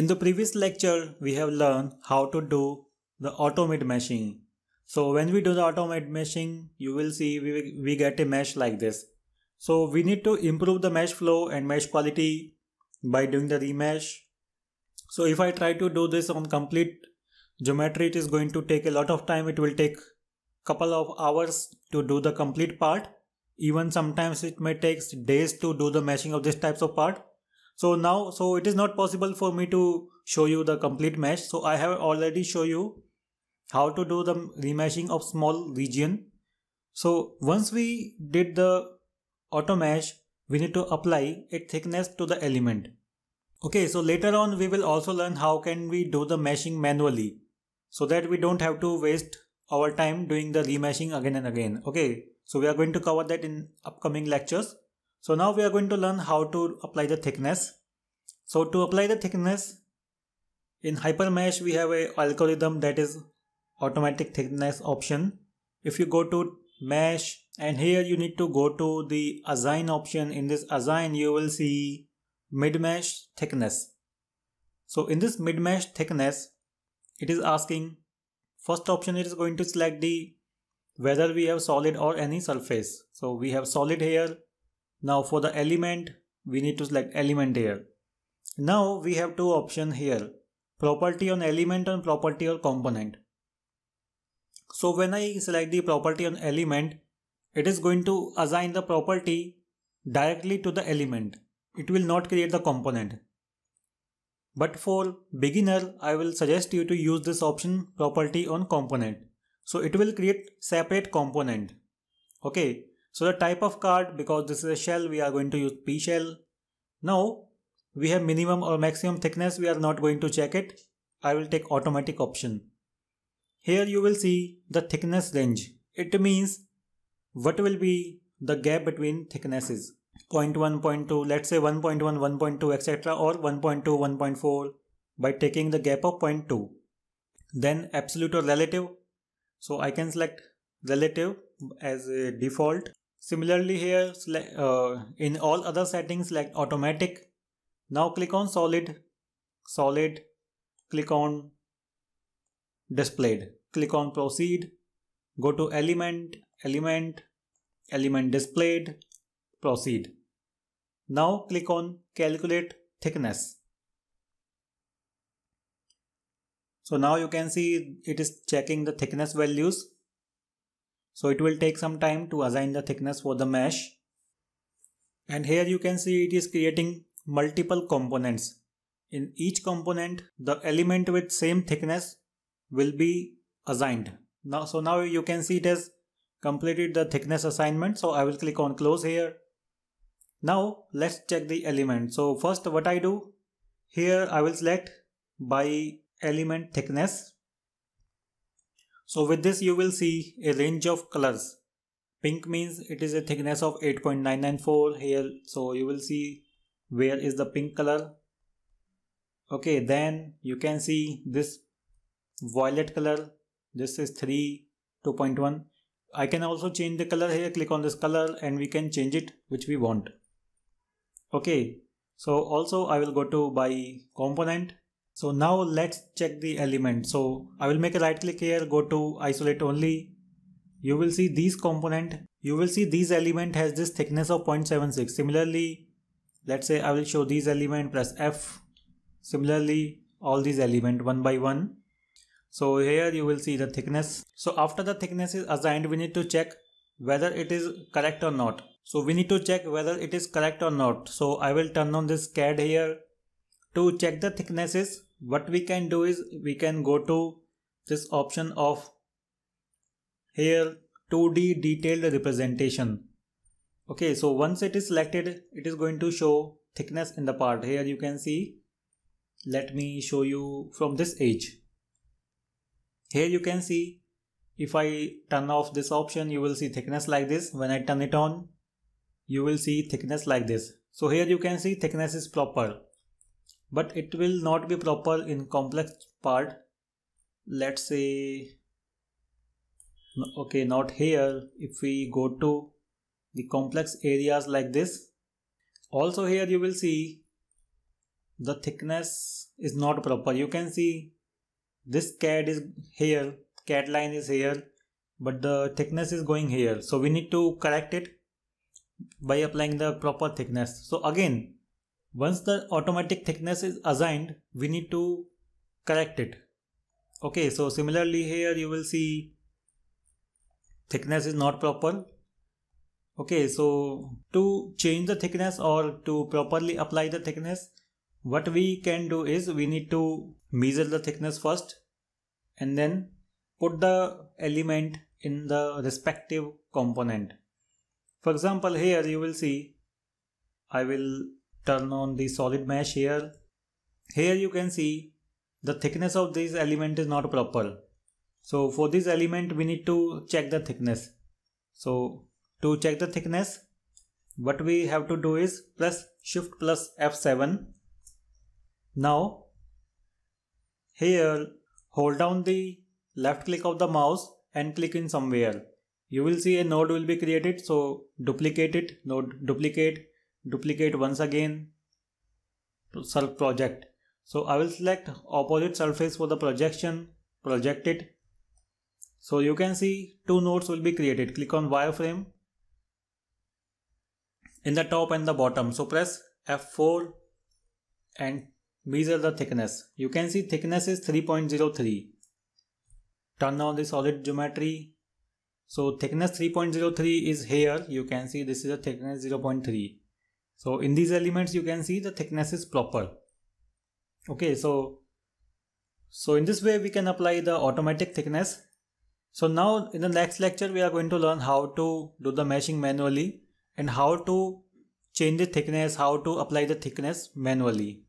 In the previous lecture, we have learned how to do the automate meshing. So when we do the automate meshing, you will see we get a mesh like this. So we need to improve the mesh flow and mesh quality by doing the remesh. So if I try to do this on complete geometry, it is going to take a lot of time. It will take couple of hours to do the complete part. Even sometimes it may take days to do the meshing of this types of part. So it is not possible for me to show you the complete mesh. So I have already shown you how to do the remeshing of small region. So once we did the auto mesh, we need to apply a thickness to the element. Okay, so later on we will also learn how can we do the meshing manually so that we don't have to waste our time doing the remeshing again and again. Okay, so we are going to cover that in upcoming lectures. So now we are going to learn how to apply the thickness. So to apply the thickness, in Hypermesh we have an algorithm that is automatic thickness option. If you go to mesh and here you need to go to the assign option. In this assign you will see mid mesh thickness. So in this mid mesh thickness, it is asking, first option it is going to select the whether we have solid or any surface. So we have solid here. Now for the element, we need to select element here. Now we have two options here, property on element and property or component. So when I select the property on element, it is going to assign the property directly to the element. It will not create the component. But for beginner, I will suggest you to use this option property on component. So it will create separate component. Okay. So the type of card, because this is a shell, we are going to use P shell. Now we have minimum or maximum thickness. We are not going to check it. I will take automatic option. Here you will see the thickness range. It means what will be the gap between thicknesses. 0.1, 0.2, let's say 1.1, 1.2, etc. or 1.2, 1.4 by taking the gap of 0.2. Then absolute or relative. So I can select relative as a default. Similarly here, in all other settings, select automatic. Now click on solid, click on displayed, click on proceed, go to element, element displayed, proceed. Now click on calculate thickness. So now you can see it is checking the thickness values. So it will take some time to assign the thickness for the mesh. And here you can see it is creating multiple components. In each component, the element with same thickness will be assigned. So now you can see it has completed the thickness assignment. So I will click on close here. Now let's check the element. So first what I do here, I will select by element thickness. So with this you will see a range of colors. Pink means it is a thickness of 8.994 here. So you will see where is the pink color. Okay, then you can see this violet color. This is 3, 2.1. I can also change the color here. Click on this color and we can change it which we want. Okay, so also I will go to by component. So now let's check the element. So I will make a right click here, go to isolate only. You will see these component, you will see these element has this thickness of 0.76. Similarly, let's say I will show these element, press F. Similarly, all these element one by one. So here you will see the thickness. So after the thickness is assigned, we need to check whether it is correct or not. So I will turn on this CAD here. To check the thicknesses, what we can do is we can go to this option of here 2D detailed representation. Okay, so once it is selected, it is going to show thickness in the part. Here you can see, let me show you from this edge. Here you can see, if I turn off this option, you will see thickness like this. When I turn it on, you will see thickness like this. So here you can see thickness is proper, but it will not be proper in complex part. Let's say, okay, not here. If we go to the complex areas like this, also here you will see the thickness is not proper. You can see this CAD is here, CAD line is here, but the thickness is going here. So we need to correct it by applying the proper thickness. So again, once the automatic thickness is assigned, we need to correct it. Okay, so similarly here you will see thickness is not proper. Okay, so to change the thickness or to properly apply the thickness, what we can do is we need to measure the thickness first and then put the element in the respective component. For example, here you will see I will turn on the solid mesh here. Here you can see the thickness of this element is not proper. So for this element we need to check the thickness. So to check the thickness, what we have to do is press Shift plus F7. Now here hold down the left click of the mouse and click in somewhere. You will see a node will be created, so duplicate it, node duplicate, duplicate once again, select project. So I will select opposite surface for the projection, project it. So you can see two nodes will be created. Click on wireframe in the top and the bottom. So press F4 and measure the thickness. You can see thickness is 3.03. Turn on the solid geometry. So thickness 3.03 is here. You can see this is a thickness 0.3. So in these elements you can see the thickness is proper. Okay, so in this way we can apply the automatic thickness. So now in the next lecture we are going to learn how to do the meshing manually and how to change the thickness, how to apply the thickness manually.